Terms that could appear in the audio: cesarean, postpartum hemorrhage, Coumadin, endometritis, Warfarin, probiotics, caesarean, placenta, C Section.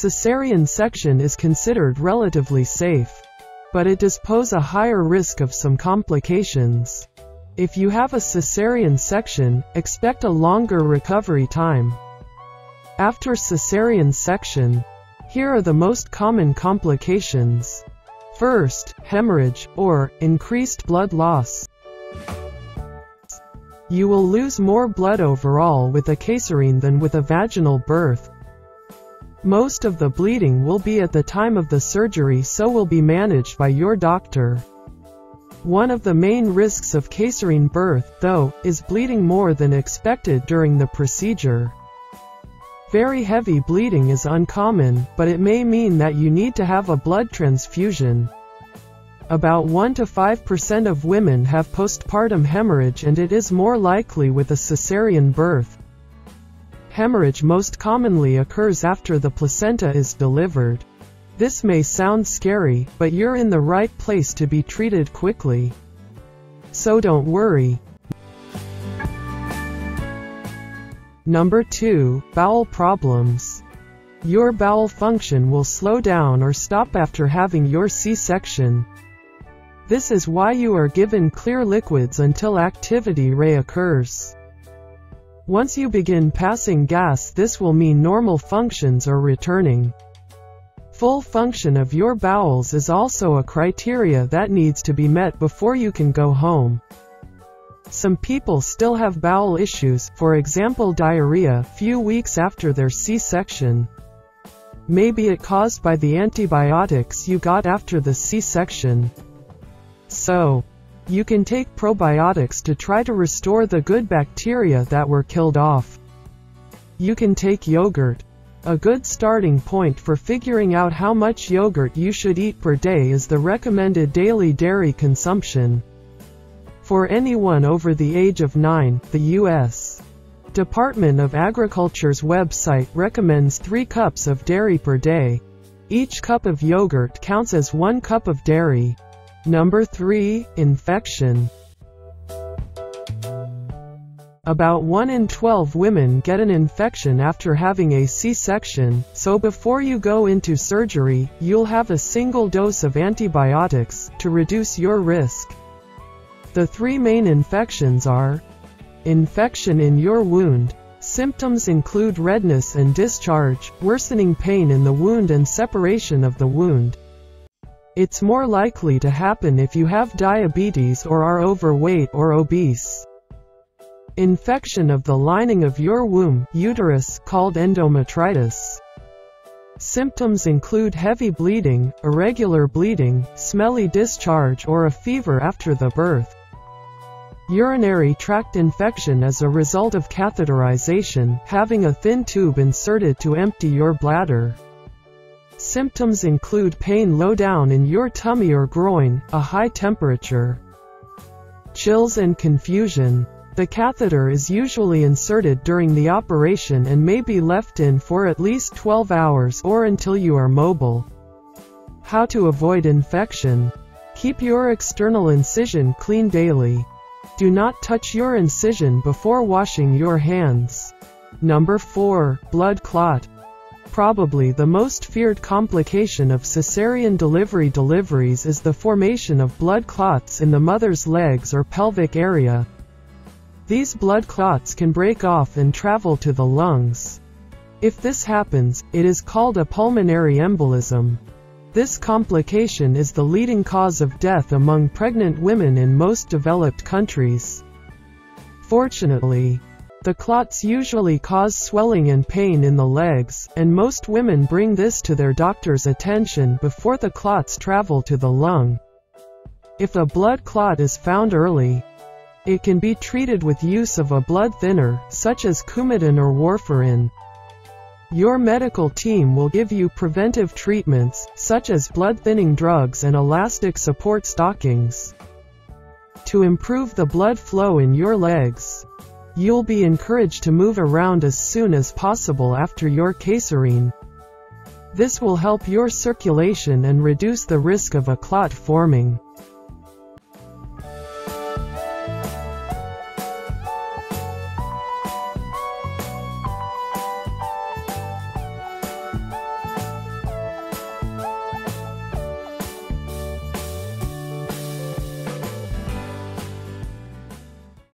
Cesarean section is considered relatively safe, but it does pose a higher risk of some complications. If you have a cesarean section, expect a longer recovery time. After cesarean section, here are the most common complications. First, hemorrhage, or increased blood loss. You will lose more blood overall with a caesarean than with a vaginal birth. Most of the bleeding will be at the time of the surgery, so will be managed by your doctor. One of the main risks of caesarean birth, though, is bleeding more than expected during the procedure. Very heavy bleeding is uncommon, but it may mean that you need to have a blood transfusion. About 1 to 5% of women have postpartum hemorrhage, and it is more likely with a cesarean birth. Hemorrhage most commonly occurs after the placenta is delivered. This may sound scary, but you're in the right place to be treated quickly. So don't worry. Number 2. Bowel problems. Your bowel function will slow down or stop after having your C-section. This is why you are given clear liquids until activity reoccurs. Once you begin passing gas, this will mean normal functions are returning. Full function of your bowels is also a criteria that needs to be met before you can go home. Some people still have bowel issues, for example diarrhea, few weeks after their C-section. Maybe it caused by the antibiotics you got after the C-section. So, you can take probiotics to try to restore the good bacteria that were killed off. You can take yogurt. A good starting point for figuring out how much yogurt you should eat per day is the recommended daily dairy consumption. For anyone over the age of 9, the U.S. Department of Agriculture's website recommends 3 cups of dairy per day. Each cup of yogurt counts as 1 cup of dairy. Number 3. Infection. About 1 in 12 women get an infection after having a C-section, so before you go into surgery, you'll have a single dose of antibiotics to reduce your risk. The 3 main infections are: infection in your wound. Symptoms include redness and discharge, worsening pain in the wound and separation of the wound. It's more likely to happen if you have diabetes or are overweight or obese. Infection of the lining of your womb, uterus, called endometritis. Symptoms include heavy bleeding, irregular bleeding, smelly discharge, or a fever after the birth. Urinary tract infection as a result of catheterization, having a thin tube inserted to empty your bladder. Symptoms include pain low down in your tummy or groin, a high temperature, chills and confusion. The catheter is usually inserted during the operation and may be left in for at least 12 hours or until you are mobile. How to avoid infection. Keep your external incision clean daily. Do not touch your incision before washing your hands. Number 4. Blood clot. Probably the most feared complication of cesarean deliveries is the formation of blood clots in the mother's legs or pelvic area. These blood clots can break off and travel to the lungs. If this happens, it is called a pulmonary embolism. This complication is the leading cause of death among pregnant women in most developed countries. Fortunately, the clots usually cause swelling and pain in the legs, and most women bring this to their doctor's attention before the clots travel to the lung. If a blood clot is found early, it can be treated with use of a blood thinner, such as Coumadin or Warfarin. Your medical team will give you preventive treatments, such as blood-thinning drugs and elastic support stockings, to improve the blood flow in your legs. You'll be encouraged to move around as soon as possible after your caesarean. This will help your circulation and reduce the risk of a clot forming.